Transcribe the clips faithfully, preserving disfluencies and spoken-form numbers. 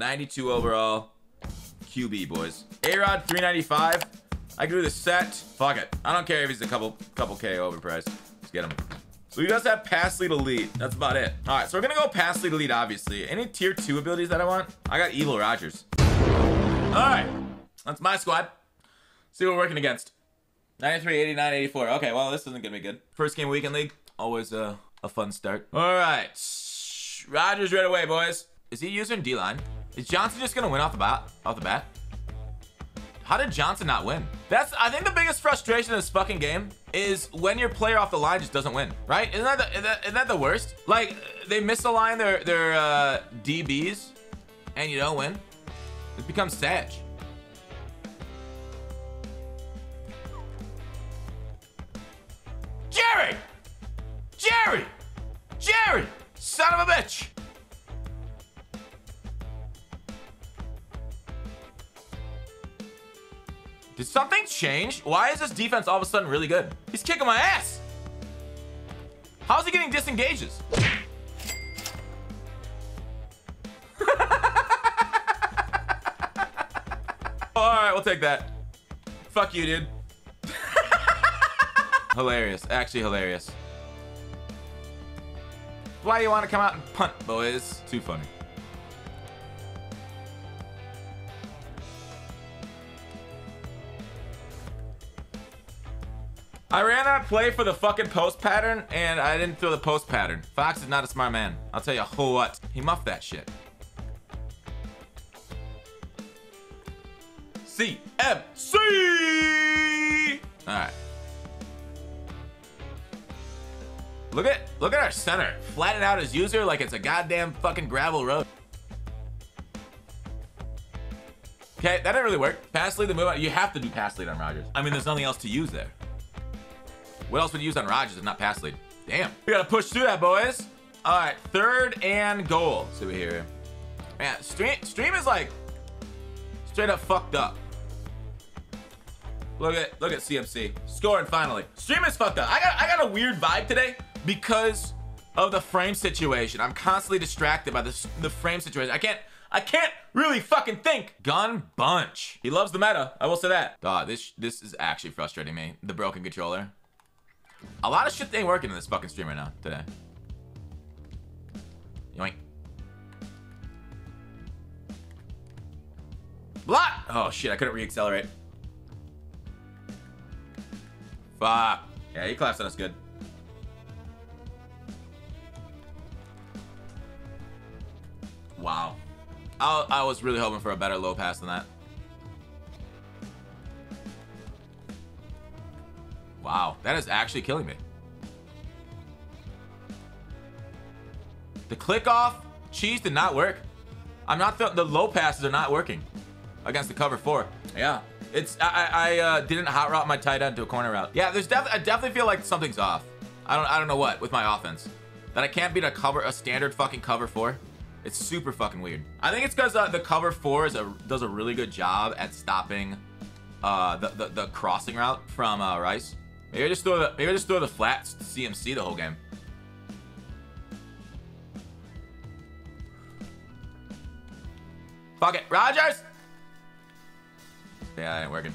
ninety-two overall Q B, boys. A-Rod three ninety-five. I can do the set. Fuck it. I don't care if he's a couple couple K overpriced. Let's get him. So we just have pass lead elite. That's about it. All right, so we're gonna go pass lead elite, obviously. Any tier two abilities that I want? I got Evil Rodgers. All right, that's my squad. See what we're working against. ninety-three, eighty-nine, eighty-four. Okay, well, this isn't gonna be good. First game of Weekend League. Always uh, a fun start. All right, Rodgers right away, boys. Is he using D-line? Is Johnson just gonna win off the bat? Off the bat? How did Johnson not win? That's, I think, the biggest frustration in this fucking game is when your player off the line just doesn't win, right? Isn't that the, isn't that, isn't that the worst? Like, they misalign their, their uh, D Bs and you don't win. It becomes sad. Jerry! Jerry! Jerry! Son of a bitch! Did something change? Why is this defense all of a sudden really good? He's kicking my ass. How's he getting disengages? Alright, we'll take that. Fuck you, dude. Hilarious. Actually hilarious. Why do you want to come out and punt, boys? Too funny. I ran that play for the fucking post pattern, and I didn't throw the post pattern. Fox is not a smart man. I'll tell you what. He muffed that shit. C M C! Alright. Look at, look at our center. Flattened out his user like it's a goddamn fucking gravel road. Okay, that didn't really work. Pass lead, the move out. You have to do pass lead on Rodgers. I mean, there's nothing else to use there. What else would you use on Rodgers if not pass lead? Damn. We gotta push through that, boys. All right, third and goal. Let's see what we hear. Man, stream, stream is like straight up fucked up. Look at, look at C M C. Scoring finally. Stream is fucked up. I got, I got a weird vibe today because of the frame situation. I'm constantly distracted by the, the frame situation. I can't, I can't really fucking think. Gun bunch. He loves the meta. I will say that. God, this, this is actually frustrating me. The broken controller. A lot of shit ain't working in this fucking stream right now, today. Yoink. Block! Oh shit, I couldn't re-accelerate. Fuck. Yeah, he collapsed on us good. Wow. I, I was really hoping for a better low pass than that. Wow, that is actually killing me. The click off cheese did not work. I'm not the, the low passes are not working against the cover four. Yeah, it's I, I uh, didn't hot route my tight end to a corner route. Yeah, there's def I definitely feel like something's off. I don't I don't know what with my offense that I can't beat a cover a standard fucking cover four. It's super fucking weird. I think it's because uh, the cover four is a, does a really good job at stopping uh, the, the the crossing route from uh, Rice. Maybe I just throw the maybe I just throw the flats to C M C the whole game. Fuck it, Rodgers. Yeah, that ain't working.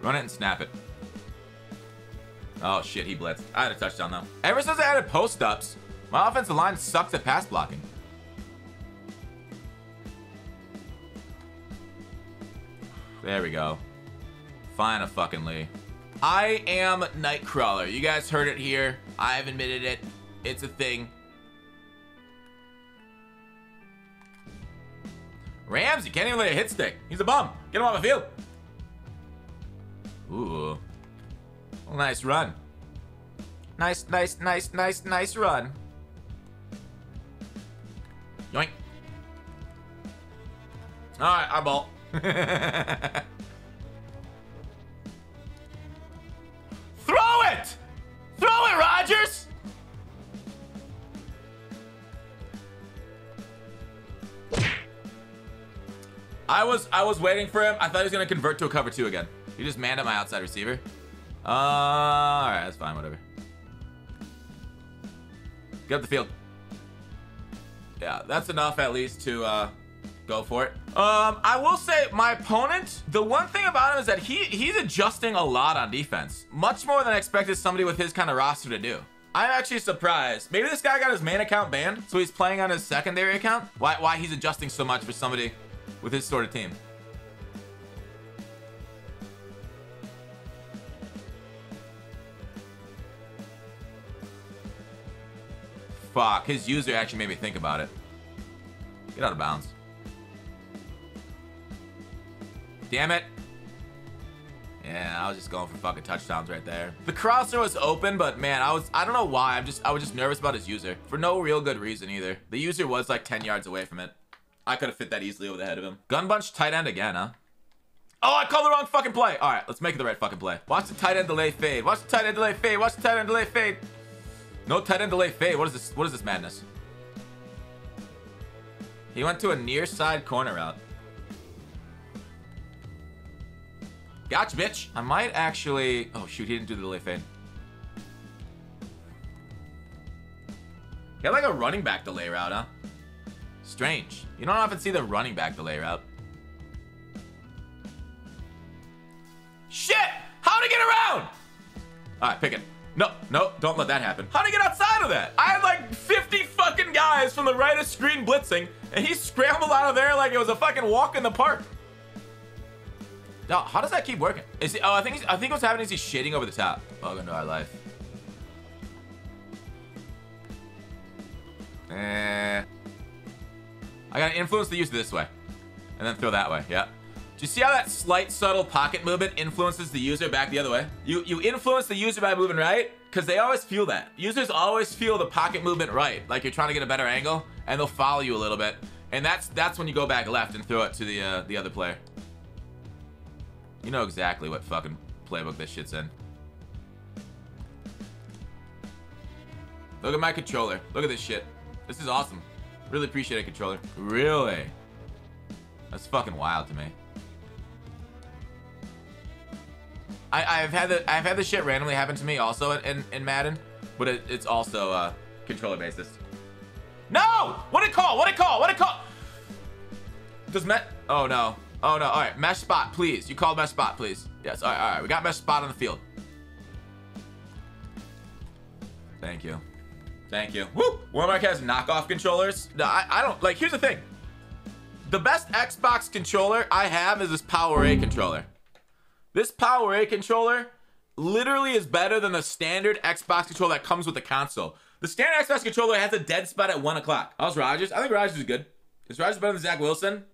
Run it and snap it. Oh shit, he blitzed. I had a touchdown though. Ever since I added post-ups, my offensive line sucks at pass blocking. There we go. Fine a fucking Lee. I am Nightcrawler. You guys heard it here. I've admitted it. It's a thing. Ramsey can't even lay a hit stick. He's a bum. Get him off the field. Ooh. Well, nice run. Nice, nice, nice, nice, nice run. Yoink. All right, our ball. Throw it! Throw it, Rodgers! I was I was waiting for him. I thought he was gonna convert to a cover two again. He just manned up my outside receiver. Uh, all right, that's fine, whatever. Get up the field. Yeah, that's enough at least to uh, go for it. Um, I will say my opponent, the one thing about him is that he he's adjusting a lot on defense. Much more than I expected somebody with his kind of roster to do. I'm actually surprised. Maybe this guy got his main account banned, so he's playing on his secondary account. Why, why he's adjusting so much for somebody with his sort of team. Fuck, his user actually made me think about it. Get out of bounds. Damn it. Yeah, I was just going for fucking touchdowns right there. The crosser was open, but man, I was I don't know why. I'm just I was just nervous about his user. For no real good reason either. The user was like ten yards away from it. I could have fit that easily over the head of him. Gun bunch tight end again, huh? Oh, I called the wrong fucking play. Alright, let's make it the right fucking play. Watch the tight end delay fade. Watch the tight end delay fade. Watch the tight end delay fade. No tight end delay fade. What is this? What is this madness? He went to a near side corner route. Gotcha, bitch. I might actually... Oh, shoot. He didn't do the delay fade. Got like a running back delay route, huh? Strange. You don't often see the running back delay route. Shit! How'd he get around? All right, pick it. No, no, don't let that happen. How'd he get outside of that? I had like fifty fucking guys from the right of screen blitzing, and he scrambled out of there like it was a fucking walk in the park. Now, how does that keep working? Is he, oh, I think he's, I think what's happening is he's shading over the top. Welcome to our life. Eh. I gotta influence the user this way, and then throw that way. Yeah. Do you see how that slight, subtle pocket movement influences the user back the other way? You you influence the user by moving right, because they always feel that. Users always feel the pocket movement right, like you're trying to get a better angle, and they'll follow you a little bit, and that's that's when you go back left and throw it to the uh, the other player. You know exactly what fucking playbook this shit's in. Look at my controller. Look at this shit. This is awesome. Really appreciate it, controller. Really? That's fucking wild to me. I, I've had the I've had this shit randomly happen to me also in, in, in Madden, but it, it's also uh, controller basis. No! What it call? What it call? What it call? Does Met? Oh no. Oh no, all right, Mesh Spot, please. You called Mesh Spot, please. Yes, all right, all right. We got Mesh Spot on the field. Thank you. Thank you. Woo! Walmart has knockoff controllers. No, I, I don't, like, here's the thing. The best Xbox controller I have is this PowerA controller. This PowerA controller literally is better than the standard Xbox controller that comes with the console. The standard Xbox controller has a dead spot at one o'clock. How's Rodgers? I think Rodgers is good. Is Rodgers better than Zach Wilson?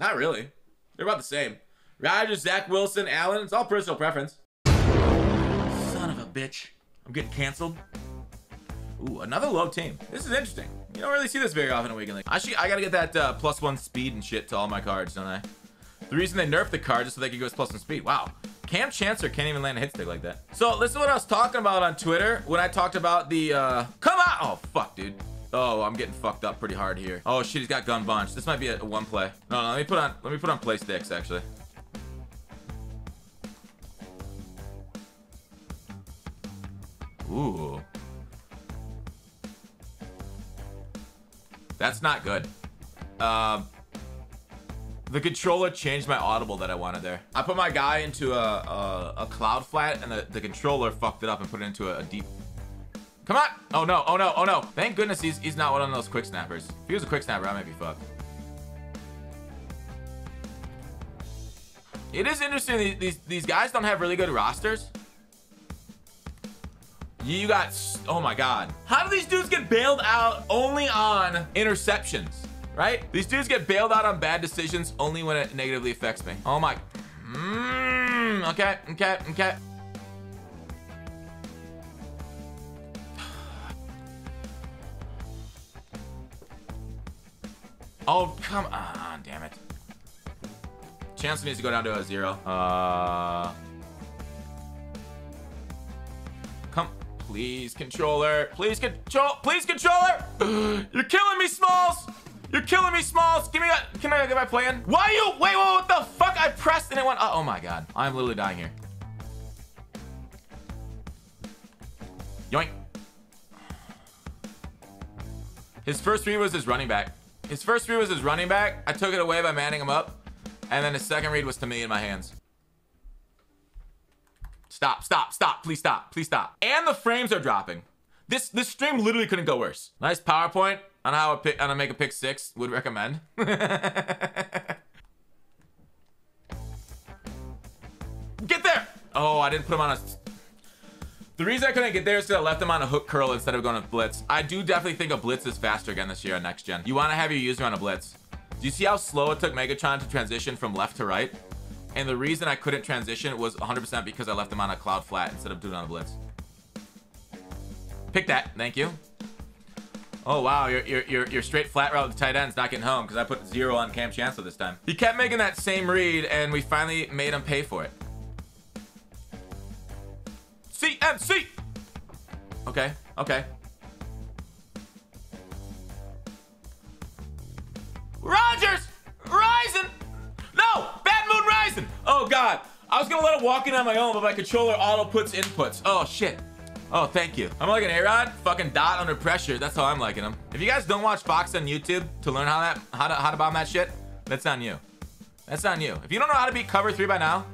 Not really. They're about the same. Rodgers, Zach Wilson, Allen. It's all personal preference. Son of a bitch. I'm getting canceled. Ooh, another low team. This is interesting. You don't really see this very often in Weekend League. Actually, I gotta get that uh, plus one speed and shit to all my cards, don't I? The reason they nerfed the card is so they could go as plus one speed. Wow. Cam Chancellor can't even land a hit stick like that. So this is what I was talking about on Twitter when I talked about the... Uh... Come on! Oh, fuck, dude. Oh, I'm getting fucked up pretty hard here. Oh shit, he's got gun bunch. This might be a, a one play. No, no, let me put on let me put on play sticks actually. Ooh. That's not good. Um The controller changed my audible that I wanted there. I put my guy into a a, a cloud flat and the, the controller fucked it up and put it into a, a deep. Come on! Oh no, oh no, oh no. Thank goodness he's, he's not one of those quick snappers. If he was a quick snapper, I might be fucked. It is interesting, these, these, these guys don't have really good rosters. You got, oh my God. How do these dudes get bailed out only on interceptions, right? These dudes get bailed out on bad decisions only when it negatively affects me. Oh my, mm, okay, okay, okay. Oh, come on, damn it. Chance needs to go down to a zero. Uh, come, please, controller. Please, control, please, controller. You're killing me, Smalls. You're killing me, Smalls. Give me that, can I get my play in? Why are you, wait, wait, what the fuck? I pressed and it went, uh, oh my God. I'm literally dying here. Yoink. His first read was his running back. His first read was his running back. I took it away by manning him up. And then his second read was to me in my hands. Stop, stop, stop. Please stop. Please stop. And the frames are dropping. This this stream literally couldn't go worse. Nice PowerPoint on how I pick, on how to make a pick six. Would recommend. Get there. Oh, I didn't put him on a... The reason I couldn't get there is because I left him on a hook curl instead of going to blitz. I do definitely think a blitz is faster again this year on next gen. You want to have your user on a blitz. Do you see how slow it took Megatron to transition from left to right? And the reason I couldn't transition was one hundred percent because I left him on a cloud flat instead of doing it on a blitz. Pick that. Thank you. Oh, wow. Your, your, your, your straight flat route to tight end's not getting home because I put zero on Cam Chancellor this time. He kept making that same read, and we finally made him pay for it. C M C! Okay, okay. Rodgers! Rising! No! Bad moon rising! Oh, God. I was going to let him walk in on my own, but my controller auto-puts inputs. Oh, shit. Oh, thank you. I'm like an A-Rod, fucking dot under pressure. That's how I'm liking him. If you guys don't watch Fox on YouTube to learn how that how to, how to bomb that shit, that's on you. That's on you. If you don't know how to beat cover three by now,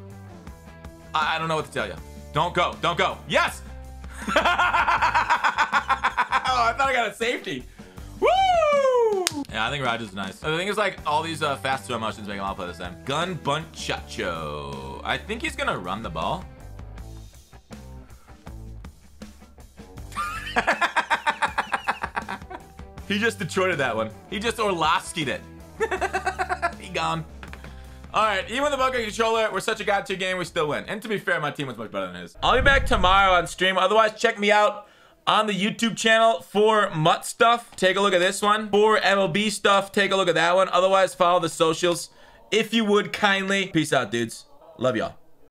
I, I don't know what to tell you. Don't go. Don't go. Yes! Oh, I thought I got a safety. Woo! Yeah, I think Rodgers is nice. The thing is, like, all these uh, fast throw motions make them all play the same. Gun bunch. I think he's going to run the ball. He just Detroited that one. He just Orlovski'd it. He gone. All right, even with the bucket controller, we're such a god-tier game, we still win. And to be fair, my team was much better than his. I'll be back tomorrow on stream. Otherwise, check me out on the YouTube channel for Mutt stuff. Take a look at this one. For M L B stuff, take a look at that one. Otherwise, follow the socials if you would kindly. Peace out, dudes. Love y'all.